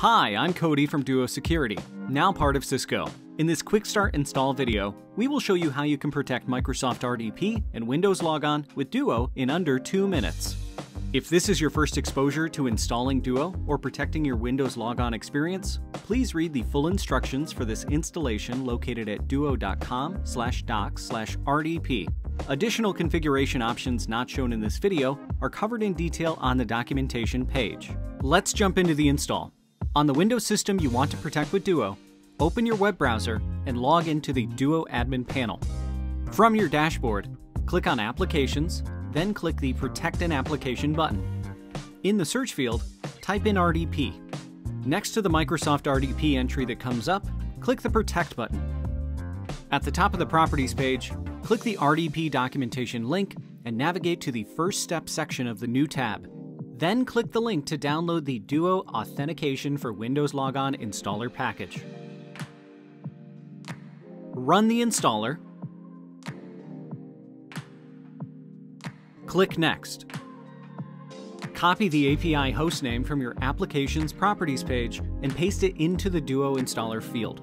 Hi, I'm Cody from Duo Security, now part of Cisco. In this quick start install video, we will show you how you can protect Microsoft RDP and Windows Logon with Duo in under 2 minutes. If this is your first exposure to installing Duo or protecting your Windows Logon experience, please read the full instructions for this installation located at duo.com/docs/RDP. Additional configuration options not shown in this video are covered in detail on the documentation page. Let's jump into the install. On the Windows system you want to protect with Duo, open your web browser and log into the Duo admin panel. From your dashboard, click on Applications, then click the Protect an Application button. In the search field, type in RDP. Next to the Microsoft RDP entry that comes up, click the Protect button. At the top of the Properties page, click the RDP documentation link and navigate to the First Step section of the new tab. Then click the link to download the Duo Authentication for Windows Logon Installer package. Run the installer. Click Next. Copy the API hostname from your application's properties page and paste it into the Duo installer field.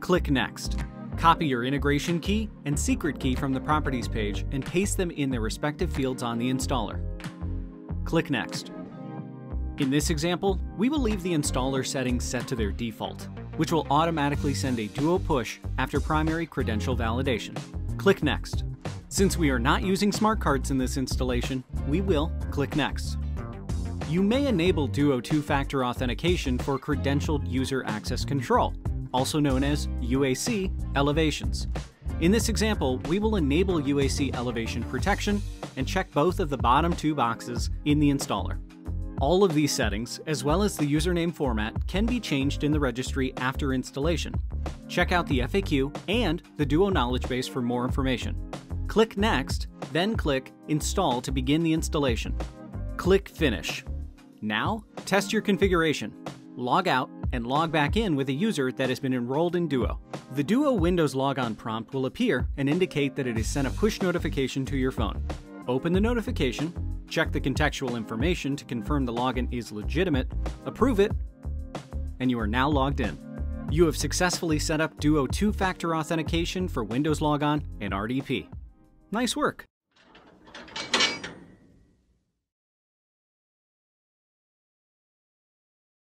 Click Next. Copy your integration key and secret key from the properties page and paste them in their respective fields on the installer. Click Next. In this example, we will leave the installer settings set to their default, which will automatically send a Duo push after primary credential validation. Click Next. Since we are not using smart cards in this installation, we will click Next. You may enable Duo two-factor authentication for credentialed user access control, also known as UAC elevations. In this example, we will enable UAC elevation protection and check both of the bottom two boxes in the installer. All of these settings, as well as the username format, can be changed in the registry after installation. Check out the FAQ and the Duo knowledge base for more information. Click Next, then click Install to begin the installation. Click Finish. Now, test your configuration. Log out and log back in with a user that has been enrolled in Duo. The Duo Windows Logon prompt will appear and indicate that it has sent a push notification to your phone. Open the notification, check the contextual information to confirm the login is legitimate, approve it, and you are now logged in. You have successfully set up Duo two-factor authentication for Windows Logon and RDP. Nice work.